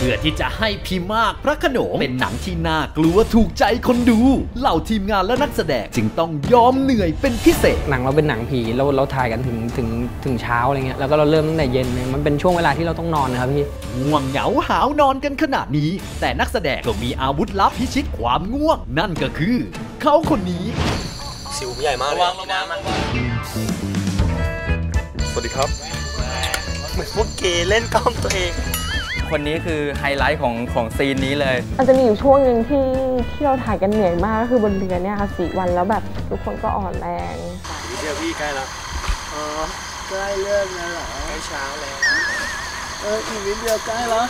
เพื่อที่จะให้พี่มากพระโขนงเป็นหนังที่น่ากลัวถูกใจคนดูเหล่าทีมงานและนักแสดงจึงต้องยอมเหนื่อยเป็นพิเศษหนังเราเป็นหนังผีเราถ่ายกันถึงเช้าอะไรเงี้ยแล้วก็เราเริ่มตั้งแต่เย็นมันเป็นช่วงเวลาที่เราต้องนอนนะครับพี่ง่วงเหงาหาวนอนกันขนาดนี้แต่นักแสดงก็มีอาวุธลับพิชิตความง่วงนั่นก็คือเขาคนนี้สิวใหญ่มากเลยสวัสดีครับเหมือนพวกเกย์เล่นกล้องตัวเองคนนี้คือไฮไลท์ของซีนนี้เลยมันจะมีอยู่ช่วงหนึ่งที่เราถ่ายกันเหนื่อยมากคือบนเรือเนี่ยค่ะ4 วันแล้วแบบทุกคนก็อ่อนแรงเดี๋ยวพี่ใกล้แล้วอ๋อใกล้เลิกแล้วเหรอใกล้เช้าแล้วอีกนิดเดียวใกล้แล้ว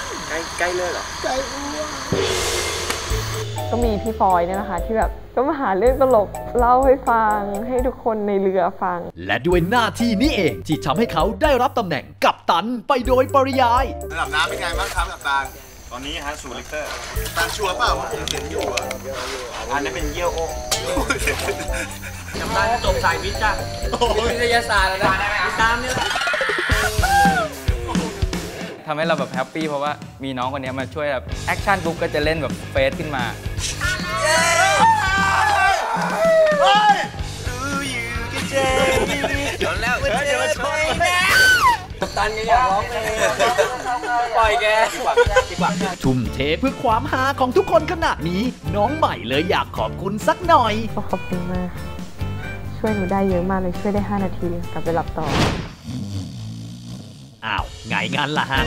ใกล้เลิกเหรอใกล้อ้วนก็มีพี่ฟอยเนี่ยนะคะที่แบบก็มาหาเรื่องตลกเล่าให้ฟังให้ทุกคนในเรือฟังและด้วยหน้าที่นี้เองที่ทำให้เขาได้รับตำแหน่งกัปตันไปโดยปริยายระดับน้ำเป็นไงบ้างครับกัปตันตอนนี้ฮะ0 ลิตรตาชัวร์เปล่าว่าผมเห็นอยู่อันนี้เป็นเยี่ยวโอ้กัปตันจบสายวิทย์จ้ะวิทยาศาสตร์แล้วนะตามนี่แหละทำให้เราแบบแฮปปี้เพราะว่ามีน้องคนนี้มาช่วยแบบแอคชั่นปุ๊บก็จะเล่นแบบเฟซขึ้นมากัปตันก็อยากร้องเพลงปล่อยแกทุ่มเทเพื่อความฮาของทุกคนขนาดนี้น้องใหม่เลยอยากขอบคุณสักหน่อยขอบคุณมากช่วยหนูได้เยอะมากเลยช่วยได้5 นาทีกลับไปหลับต่ออ้าวไงงั้นล่ะฮะ